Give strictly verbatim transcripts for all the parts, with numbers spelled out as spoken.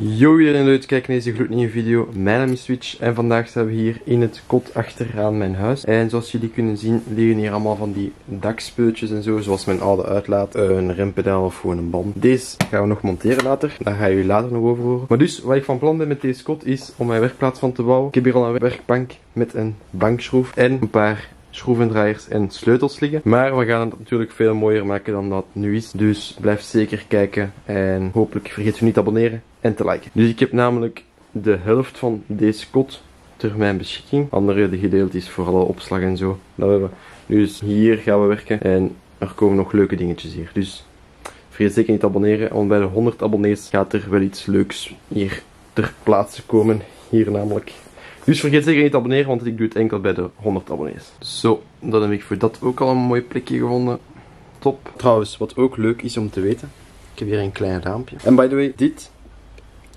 Yo iedereen, leuk te kijken naar deze gloednieuwe video. Mijn naam is Switch en vandaag staan we hier in het kot achteraan mijn huis. En zoals jullie kunnen zien liggen hier allemaal van die dakspeeltjes en zo, zoals mijn oude uitlaat, een rempedaal of gewoon een band. Deze gaan we nog monteren later, daar ga je later nog over horen. Maar dus, wat ik van plan ben met deze kot is om mijn werkplaats van te bouwen. Ik heb hier al een werkbank met een bankschroef en een paar schroevendraaiers en sleutels liggen. Maar we gaan het natuurlijk veel mooier maken dan dat het nu is. Dus blijf zeker kijken en hopelijk vergeet u niet te abonneren en te liken. Dus ik heb namelijk de helft van deze kot ter mijn beschikking. Andere de gedeelte is voor alle opslag en zo. Dat hebben we. Dus hier gaan we werken en er komen nog leuke dingetjes hier. Dus vergeet zeker niet te abonneren, want bij de honderd abonnees gaat er wel iets leuks hier ter plaatse komen. Hier namelijk. Dus vergeet zeker niet te abonneren, want ik doe het enkel bij de honderd abonnees. Zo, dan heb ik voor dat ook al een mooi plekje gevonden. Top. Trouwens, wat ook leuk is om te weten. Ik heb hier een klein raampje. En by the way, dit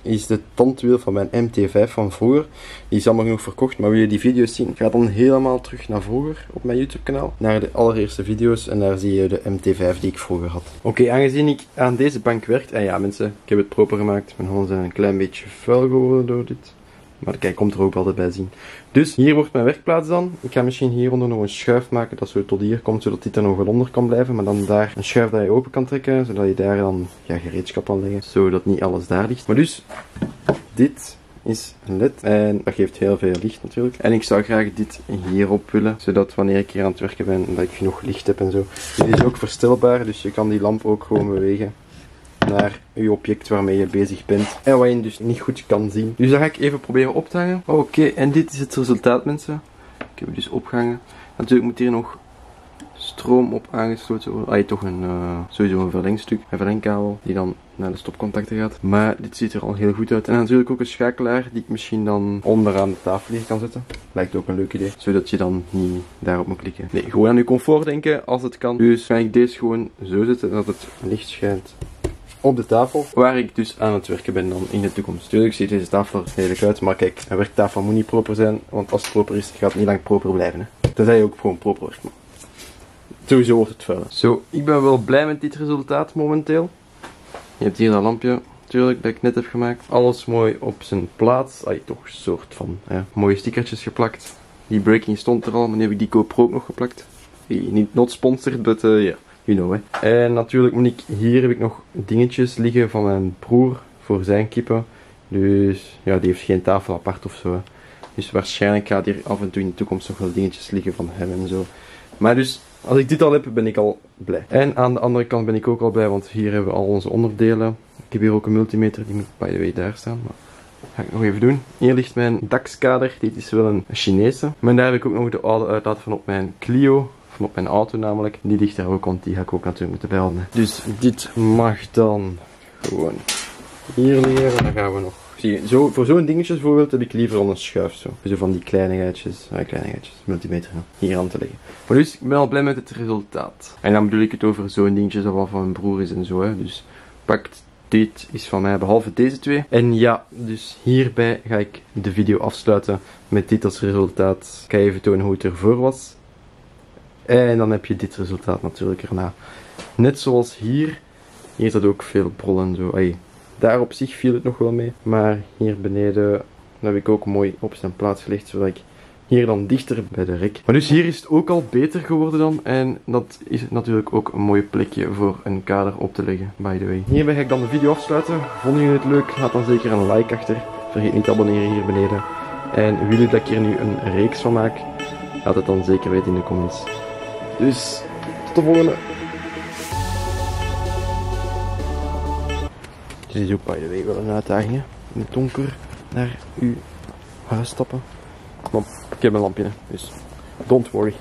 is de tandwiel van mijn M T vijf van vroeger. Die is allemaal genoeg verkocht, maar wil je die video's zien? Ga dan helemaal terug naar vroeger op mijn YouTube kanaal. Naar de allereerste video's en daar zie je de M T vijf die ik vroeger had. Oké, okay, aangezien ik aan deze bank werk. En ja mensen, ik heb het proper gemaakt. Mijn handen zijn een klein beetje vuil geworden door dit. Maar kijk, komt er ook altijd bij zien. Dus hier wordt mijn werkplaats dan. Ik ga misschien hieronder nog een schuif maken, dat zo tot hier komt, zodat dit er nog wel onder kan blijven. Maar dan daar een schuif dat je open kan trekken, zodat je daar dan ja, gereedschap kan leggen. Zodat niet alles daar ligt. Maar dus, dit is een led. En dat geeft heel veel licht natuurlijk. En ik zou graag dit hierop willen, zodat wanneer ik hier aan het werken ben, dat ik genoeg licht heb en zo. Dit is ook verstelbaar, dus je kan die lamp ook gewoon bewegen naar je object waarmee je bezig bent en wat je dus niet goed kan zien. Dus dat ga ik even proberen op te hangen. Oké, okay, en dit is het resultaat mensen. Ik heb het dus opgehangen. Natuurlijk moet hier nog stroom op aangesloten worden. Ah, je toch een, uh, sowieso een verlengstuk, een verlengkabel die dan naar de stopcontacten gaat. Maar dit ziet er al heel goed uit. En natuurlijk ook een schakelaar die ik misschien dan onderaan de tafel hier kan zetten. Lijkt ook een leuk idee, zodat je dan niet daarop moet klikken. Nee, gewoon aan je comfort denken als het kan. Dus ga ik deze gewoon zo zetten dat het licht schijnt op de tafel, waar ik dus aan het werken ben dan in de toekomst. Tuurlijk ziet deze tafel er redelijk uit, maar kijk, een werktafel moet niet proper zijn, want als het proper is, gaat het niet lang proper blijven. Hè. Tenzij je ook gewoon proper werkt. Maar sowieso wordt het vuil. Zo, ik ben wel blij met dit resultaat momenteel. Je hebt hier dat lampje, natuurlijk, dat ik net heb gemaakt. Alles mooi op zijn plaats. Ai, toch soort van, hè. Mooie stickertjes geplakt. Die breaking stond er al, maar nu heb ik die GoPro ook nog geplakt. Hey, niet not sponsored, but ja. Uh, yeah. You know, hè. En natuurlijk moet ik, hier heb ik nog dingetjes liggen van mijn broer voor zijn kippen. Dus ja, die heeft geen tafel apart ofzo. Hè. Dus waarschijnlijk gaat hier af en toe in de toekomst nog wel dingetjes liggen van hem en zo. Maar dus, als ik dit al heb, ben ik al blij. En aan de andere kant ben ik ook al blij, want hier hebben we al onze onderdelen. Ik heb hier ook een multimeter, die moet by the way daar staan. Maar dat ga ik nog even doen. Hier ligt mijn DAX kader, dit is wel een Chinese. Maar daar heb ik ook nog de oude uitlaat van op mijn Clio. Van op mijn auto namelijk. Die ligt daar ook, want die ga ik ook natuurlijk moeten bijhouden. Dus dit mag dan gewoon hier liggen. En dan gaan we nog. Zie je, zo, voor zo'n dingetje bijvoorbeeld heb ik liever onder schuif zo. Zo van die kleinigheidjes, ah, kleinigheidjes, multimeter hier aan te leggen. Maar dus, ik ben al blij met het resultaat. En dan bedoel ik het over zo'n dingetje dat wel van mijn broer is en zo. Hè. Dus pakt. Dit is van mij, behalve deze twee. En ja, dus hierbij ga ik de video afsluiten met dit als resultaat. Ik ga even tonen hoe het ervoor was. En dan heb je dit resultaat natuurlijk erna. Net zoals hier. Hier zat ook veel brol en zo. Ay, daar op zich viel het nog wel mee. Maar hier beneden, dat heb ik ook mooi op zijn plaats gelegd. Zodat ik hier dan dichter bij de rek. Maar dus hier is het ook al beter geworden dan. En dat is natuurlijk ook een mooi plekje voor een kader op te leggen. By the way. Hierbij ga ik dan de video afsluiten. Vonden jullie het leuk? Laat dan zeker een like achter. Vergeet niet te abonneren hier beneden. En wil je dat ik hier nu een reeks van maak? Laat het dan zeker weten in de comments. Dus tot de volgende. Dit is ook by the way wel een uitdaging, hè? In het donker naar uw huis stappen. Maar ik heb een lampje, hè? Dus don't worry.